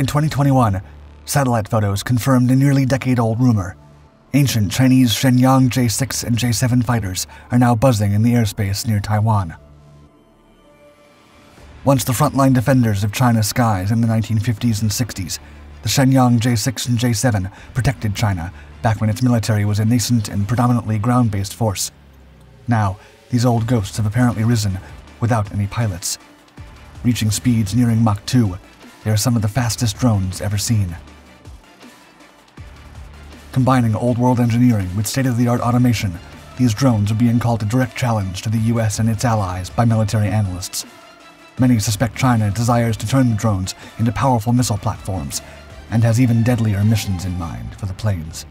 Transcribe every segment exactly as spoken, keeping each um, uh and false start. In twenty twenty-one, satellite photos confirmed a nearly decade-old rumor. Ancient Chinese Shenyang J six and J seven fighters are now buzzing in the airspace near Taiwan. Once the frontline defenders of China's skies in the nineteen fifties and sixties, the Shenyang J six and J seven protected China back when its military was a nascent and predominantly ground-based force. Now, these old ghosts have apparently risen without any pilots. Reaching speeds nearing Mach two, they are some of the fastest drones ever seen. Combining old-world engineering with state-of-the-art automation, these drones are being called a direct challenge to the U S and its allies by military analysts. Many suspect China desires to turn the drones into powerful missile platforms, and has even deadlier missions in mind for the planes.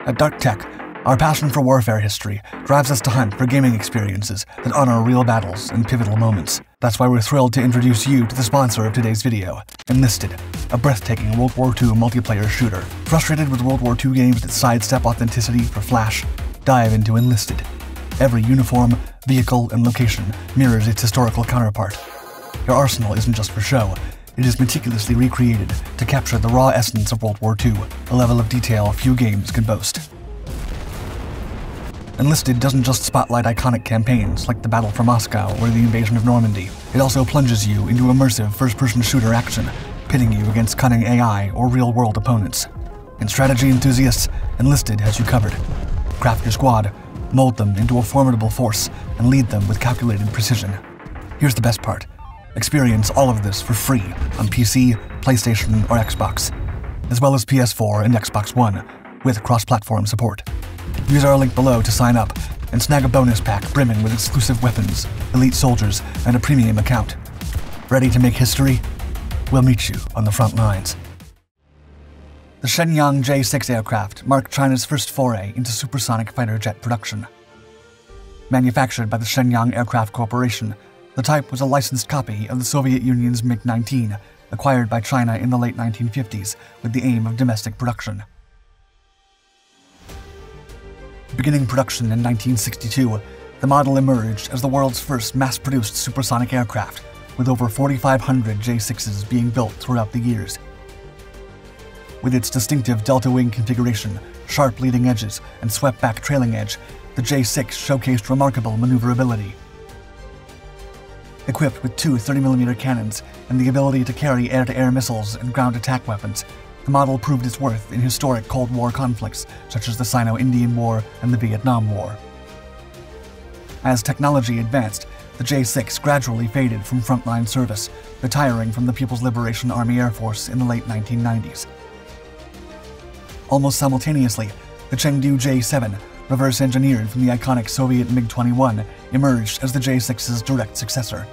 At Dark Tech, our passion for warfare history drives us to hunt for gaming experiences that honor real battles and pivotal moments. That's why we're thrilled to introduce you to the sponsor of today's video, Enlisted, a breathtaking World War Two multiplayer shooter. Frustrated with World War Two games that sidestep authenticity for flash? Dive into Enlisted. Every uniform, vehicle, and location mirrors its historical counterpart. Your arsenal isn't just for show, it is meticulously recreated to capture the raw essence of World War Two, a level of detail few games can boast. Enlisted doesn't just spotlight iconic campaigns like the Battle for Moscow or the invasion of Normandy, it also plunges you into immersive first-person shooter action, pitting you against cunning A I or real-world opponents. And strategy enthusiasts, Enlisted has you covered. Craft your squad, mold them into a formidable force, and lead them with calculated precision. Here's the best part. Experience all of this for free on P C, PlayStation, or Xbox, as well as P S four and Xbox One, with cross-platform support. Use our link below to sign up, and snag a bonus pack brimming with exclusive weapons, elite soldiers, and a premium account. Ready to make history? We'll meet you on the front lines. The Shenyang J six aircraft marked China's first foray into supersonic fighter jet production. Manufactured by the Shenyang Aircraft Corporation, the type was a licensed copy of the Soviet Union's MiG nineteen, acquired by China in the late nineteen fifties with the aim of domestic production. Beginning production in nineteen sixty-two, the model emerged as the world's first mass-produced supersonic aircraft, with over forty-five hundred J sixes being built throughout the years. With its distinctive delta wing configuration, sharp leading edges, and swept-back trailing edge, the J six showcased remarkable maneuverability. Equipped with two thirty millimeter cannons and the ability to carry air-to-air missiles and ground attack weapons, the model proved its worth in historic Cold War conflicts such as the Sino-Indian War and the Vietnam War. As technology advanced, the J six gradually faded from frontline service, retiring from the People's Liberation Army Air Force in the late nineteen nineties. Almost simultaneously, the Chengdu J seven, reverse-engineered from the iconic Soviet MiG twenty-one, emerged as the J six's direct successor.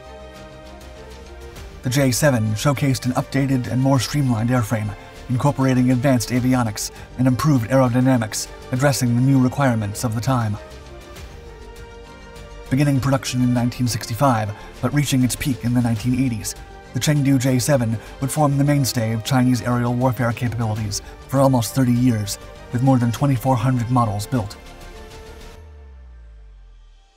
The J seven showcased an updated and more streamlined airframe, incorporating advanced avionics and improved aerodynamics, addressing the new requirements of the time. Beginning production in nineteen sixty-five, but reaching its peak in the nineteen eighties, the Chengdu J seven would form the mainstay of Chinese aerial warfare capabilities for almost thirty years, with more than twenty-four hundred models built.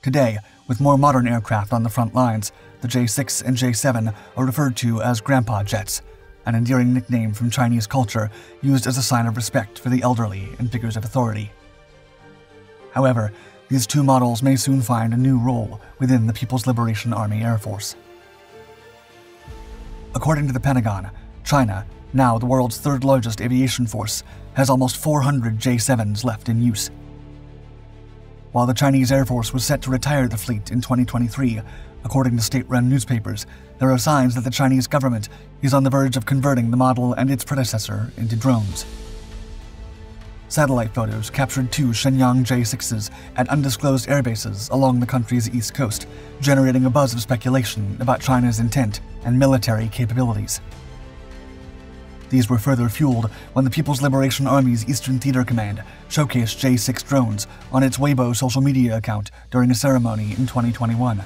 Today, with more modern aircraft on the front lines, the J six and J seven are referred to as grandpa jets, an endearing nickname from Chinese culture used as a sign of respect for the elderly and figures of authority. However, these two models may soon find a new role within the People's Liberation Army Air Force. According to the Pentagon, China, now the world's third-largest aviation force, has almost four hundred J sevens left in use. While the Chinese Air Force was set to retire the fleet in twenty twenty-three, according to state-run newspapers, there are signs that the Chinese government is on the verge of converting the model and its predecessor into drones. Satellite photos captured two Shenyang J sixes at undisclosed airbases along the country's east coast, generating a buzz of speculation about China's intent and military capabilities. These were further fueled when the People's Liberation Army's Eastern Theater Command showcased J six drones on its Weibo social media account during a ceremony in twenty twenty-one.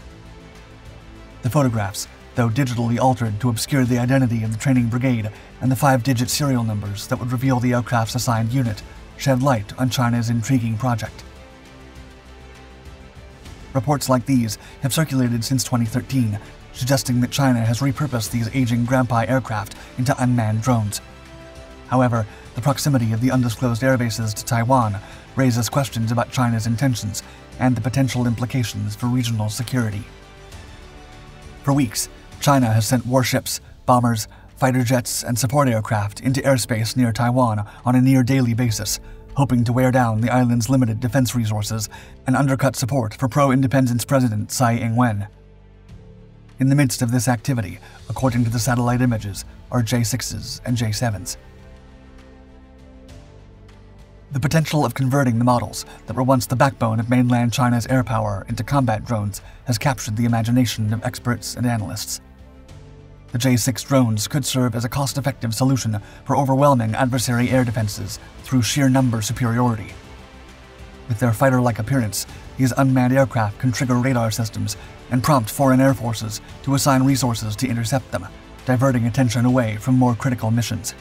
The photographs, though digitally altered to obscure the identity of the training brigade and the five-digit serial numbers that would reveal the aircraft's assigned unit, shed light on China's intriguing project. Reports like these have circulated since twenty thirteen, suggesting that China has repurposed these aging grandpa aircraft into unmanned drones. However, the proximity of the undisclosed airbases to Taiwan raises questions about China's intentions and the potential implications for regional security. For weeks, China has sent warships, bombers, fighter jets, and support aircraft into airspace near Taiwan on a near-daily basis, hoping to wear down the island's limited defense resources and undercut support for pro-independence President Tsai Ing-wen. In the midst of this activity, according to the satellite images, are J sixes and J sevens. The potential of converting the models that were once the backbone of mainland China's air power into combat drones has captured the imagination of experts and analysts. The J six drones could serve as a cost-effective solution for overwhelming adversary air defenses through sheer number superiority. With their fighter-like appearance, these unmanned aircraft can trigger radar systems and prompt foreign air forces to assign resources to intercept them, diverting attention away from more critical missions.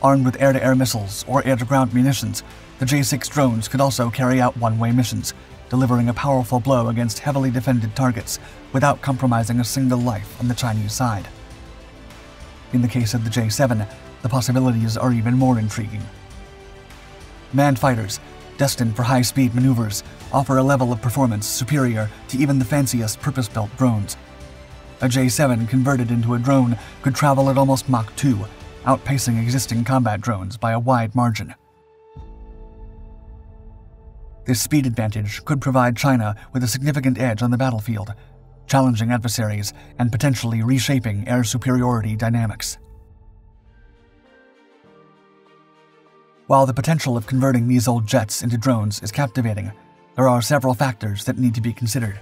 Armed with air-to-air missiles or air-to-ground munitions, the J six drones could also carry out one-way missions, delivering a powerful blow against heavily defended targets without compromising a single life on the Chinese side. In the case of the J seven, the possibilities are even more intriguing. Manned fighters, destined for high-speed maneuvers, offer a level of performance superior to even the fanciest purpose-built drones. A J seven converted into a drone could travel at almost Mach two, outpacing existing combat drones by a wide margin. This speed advantage could provide China with a significant edge on the battlefield, challenging adversaries and potentially reshaping air superiority dynamics. While the potential of converting these old jets into drones is captivating, there are several factors that need to be considered.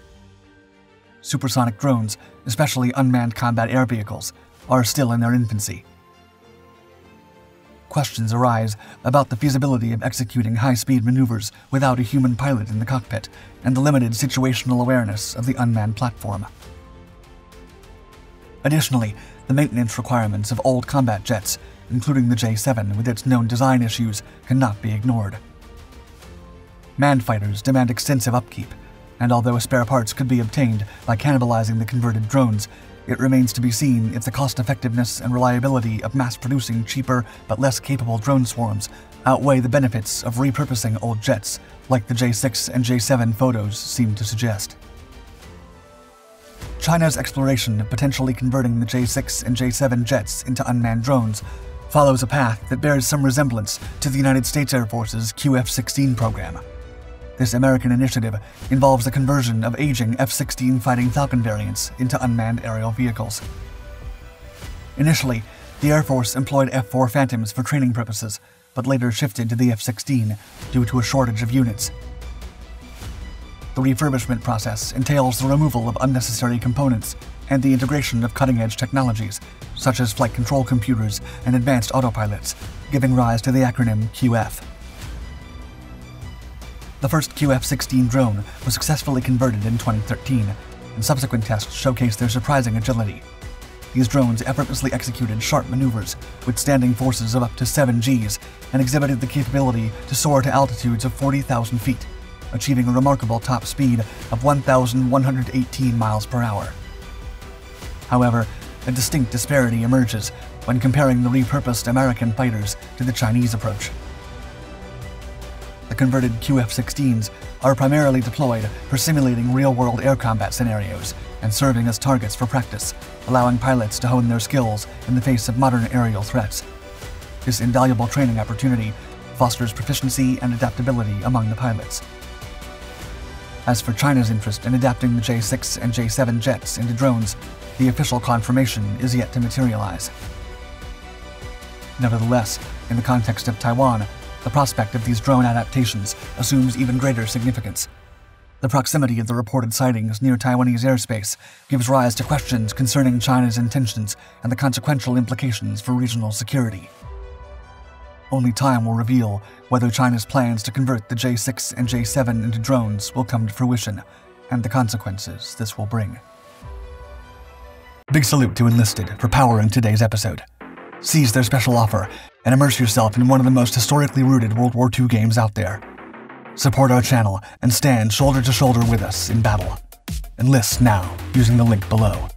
Supersonic drones, especially unmanned combat air vehicles, are still in their infancy. Questions arise about the feasibility of executing high-speed maneuvers without a human pilot in the cockpit and the limited situational awareness of the unmanned platform. Additionally, the maintenance requirements of old combat jets, including the J seven with its known design issues, cannot be ignored. Manned fighters demand extensive upkeep, and although spare parts could be obtained by cannibalizing the converted drones, it remains to be seen if the cost-effectiveness and reliability of mass-producing cheaper but less capable drone swarms outweigh the benefits of repurposing old jets, like the J six and J seven photos seem to suggest. China's exploration of potentially converting the J six and J seven jets into unmanned drones follows a path that bears some resemblance to the United States Air Force's Q F sixteen program. This American initiative involves the conversion of aging F sixteen Fighting Falcon variants into unmanned aerial vehicles. Initially, the Air Force employed F four Phantoms for training purposes, but later shifted to the F sixteen due to a shortage of units. The refurbishment process entails the removal of unnecessary components and the integration of cutting-edge technologies, such as flight control computers and advanced autopilots, giving rise to the acronym Q F. The first Q F sixteen drone was successfully converted in twenty thirteen, and subsequent tests showcased their surprising agility. These drones effortlessly executed sharp maneuvers, withstanding forces of up to seven Gs, and exhibited the capability to soar to altitudes of forty thousand feet, achieving a remarkable top speed of one thousand one hundred eighteen miles per hour. However, a distinct disparity emerges when comparing the repurposed American fighters to the Chinese approach. The converted Q F sixteens are primarily deployed for simulating real-world air combat scenarios and serving as targets for practice, allowing pilots to hone their skills in the face of modern aerial threats. This invaluable training opportunity fosters proficiency and adaptability among the pilots. As for China's interest in adapting the J six and J seven jets into drones, the official confirmation is yet to materialize. Nevertheless, in the context of Taiwan, the prospect of these drone adaptations assumes even greater significance. The proximity of the reported sightings near Taiwanese airspace gives rise to questions concerning China's intentions and the consequential implications for regional security. Only time will reveal whether China's plans to convert the J six and J seven into drones will come to fruition, and the consequences this will bring. Big salute to Enlisted for powering today's episode. Seize their special offer and immerse yourself in one of the most historically rooted World War Two games out there. Support our channel and stand shoulder to shoulder with us in battle. Enlist now using the link below.